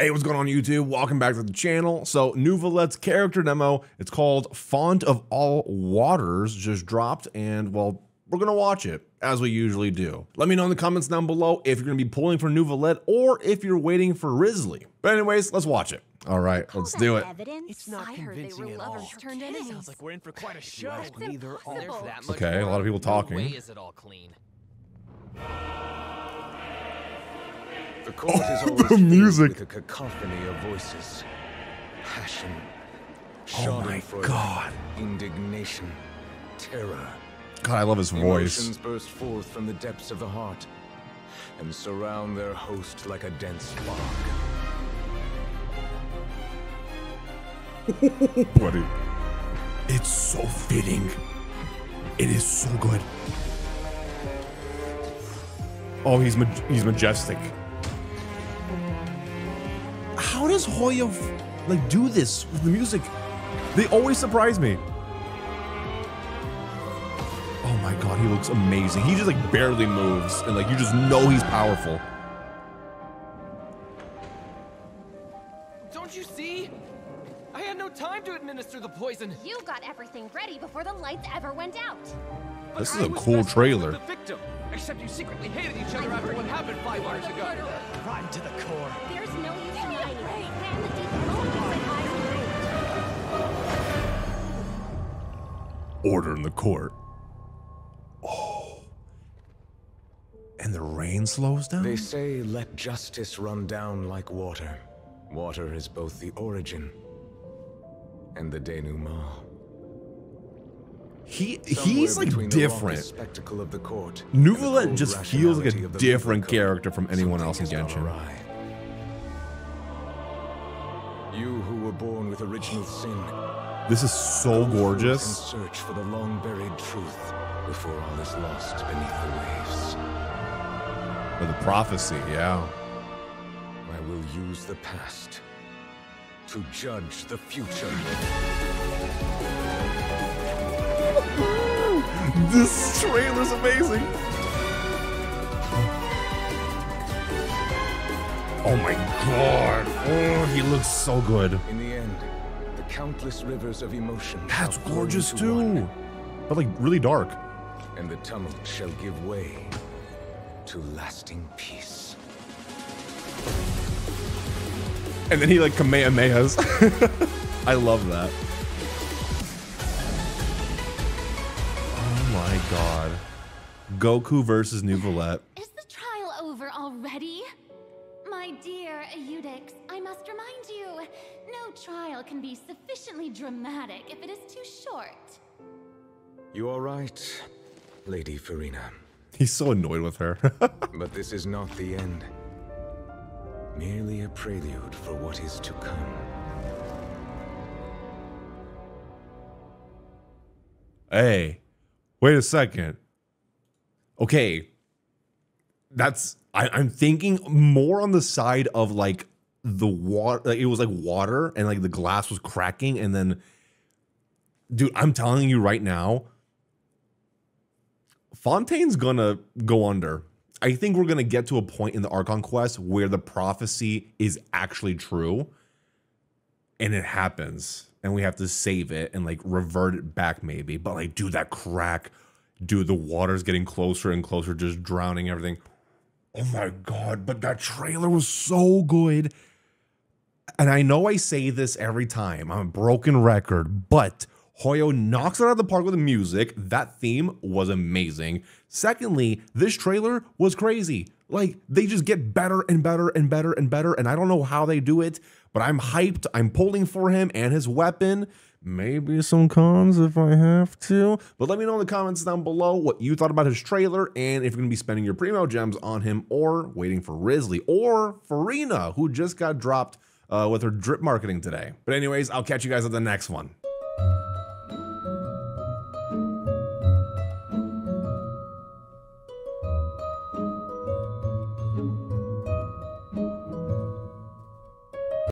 Hey, what's going on YouTube? Welcome back to the channel. So Neuvillette's character demo, it's called Font of All Waters, just dropped, and well, we're gonna watch it as we usually do. Let me know in the comments down below if you're gonna be pulling for Neuvillette or if you're waiting for Risley. But anyways, let's watch it. All right, let's do it. It's not convincing at all. Sounds like we're in for quite a show. Okay, a lot of people talking. The court is always the music with a cacophony of voices, passion, schadenfreude, indignation, terror. God, I love his voice. Emotions burst forth from the depths of the heart and surround their host like a dense fog. Buddy, it's so fitting. It is so good. Oh, he's majestic. How does Hoya like do this with the music? They always surprise me. Oh my God, he looks amazing. He just like barely moves and like you just know he's powerful. Don't you see? I had no time to administer the poison. You got everything ready before the lights ever went out. But this is a cool trailer. The victim, except you secretly hated each other after what happened 5 hours ago. Rotten to the core. There's no use in hiding. Order in the court. Oh. And the rain slows down? They say let justice run down like water. Water is both the origin and the denouement. He's like different. Spectacle of the court. Neuvillette just feels like a different character from anyone else in Genshin. You who were born with original sin. This is so gorgeous. Search for the long buried truth before all is lost beneath the waves. For the prophecy, yeah. I will use the past to judge the future. This trailer's amazing. Oh my God. Oh, he looks so good. In the end, the countless rivers of emotion. That's gorgeous too. One. But like really dark. And the tumult shall give way to lasting peace. And then he like Kamehamehas. I love that. My God, Goku versus Neuvillette. Is the trial over already? My dear Iudix, I must remind you, no trial can be sufficiently dramatic if it is too short. You are right, Lady Furina. He's so annoyed with her. But this is not the end. Merely a prelude for what is to come. Hey. Wait a second. Okay. That's, I'm thinking more on the side of like the water, like it was like water and like the glass was cracking and then, dude, I'm telling you right now, Fontaine's gonna go under. I think we're gonna get to a point in the Archon Quest where the prophecy is actually true and it happens. And we have to save it and like revert it back maybe. But like, dude, that crack. Dude, the water's getting closer and closer, just drowning everything. Oh my God, but that trailer was so good. And I know I say this every time. I'm a broken record, but Hoya knocks it out of the park with the music. That theme was amazing. Secondly, this trailer was crazy. Like, they just get better and better and better and better. And I don't know how they do it, but I'm hyped. I'm pulling for him and his weapon. Maybe some cons if I have to. But let me know in the comments down below what you thought about his trailer and if you're going to be spending your primo gems on him or waiting for Risley or Furina, who just got dropped with her drip marketing today. But anyways, I'll catch you guys at the next one.